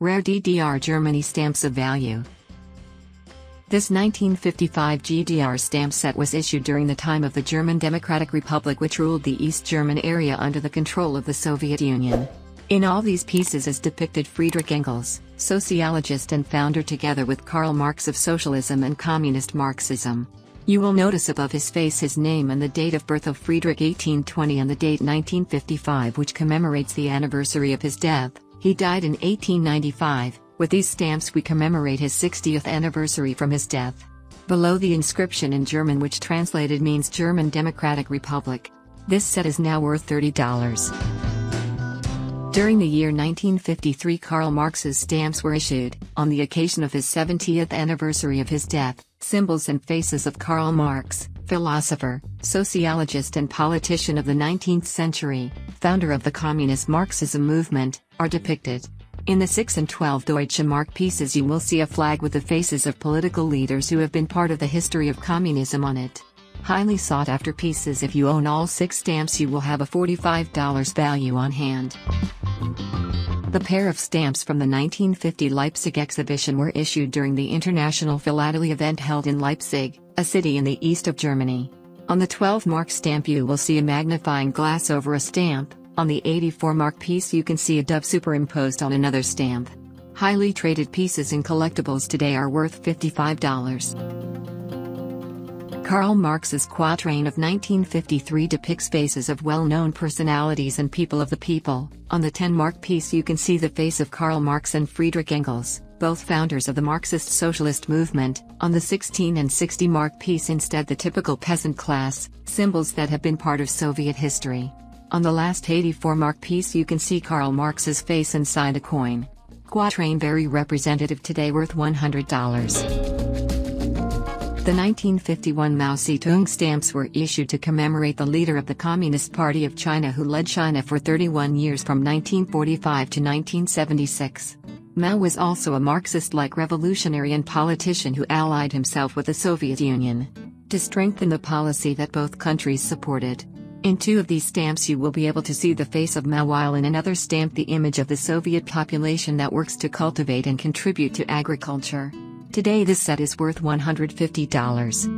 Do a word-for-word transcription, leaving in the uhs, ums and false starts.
Rare D D R Germany stamps of value. This nineteen fifty-five G D R stamp set was issued during the time of the German Democratic Republic, which ruled the East German area under the control of the Soviet Union. In all these pieces is depicted Friedrich Engels, sociologist and founder, together with Karl Marx of socialism and communist Marxism. You will notice above his face his name and the date of birth of Friedrich eighteen twenty and the date nineteen fifty-five, which commemorates the anniversary of his death. He died in eighteen ninety-five. With these stamps we commemorate his sixtieth anniversary from his death. Below the inscription in German, which translated means German Democratic Republic. This set is now worth thirty dollars. During the year nineteen fifty-three, Karl Marx's stamps were issued, on the occasion of his seventieth anniversary of his death, symbols and faces of Karl Marx, philosopher, sociologist and politician of the nineteenth century, founder of the communist Marxism movement, are depicted. In the six and twelve Deutsche Mark pieces you will see a flag with the faces of political leaders who have been part of the history of communism on it. Highly sought after pieces. If you own all six stamps you will have a forty-five dollars value on hand. The pair of stamps from the nineteen fifty Leipzig exhibition were issued during the International Philately event held in Leipzig, a city in the east of Germany. On the twelve mark stamp you will see a magnifying glass over a stamp, on the eighty-four mark piece you can see a dove superimposed on another stamp. Highly traded pieces and collectibles today are worth fifty-five dollars. Karl Marx's quatrain of nineteen fifty-three depicts faces of well-known personalities and people of the people. On the ten mark piece you can see the face of Karl Marx and Friedrich Engels, both founders of the Marxist socialist movement. On the sixteen and sixty mark piece instead the typical peasant class, symbols that have been part of Soviet history. On the last eighty-four mark piece you can see Karl Marx's face inside a coin. Quatrain very representative today, worth one hundred dollars. The nineteen fifty-one Mao Zedong stamps were issued to commemorate the leader of the Communist Party of China, who led China for thirty-one years from nineteen forty-five to nineteen seventy-six. Mao was also a Marxist-like revolutionary and politician who allied himself with the Soviet Union to strengthen the policy that both countries supported. In two of these stamps you will be able to see the face of Mao, while in another stamp the image of the Soviet population that works to cultivate and contribute to agriculture. Today this set is worth one hundred fifty dollars.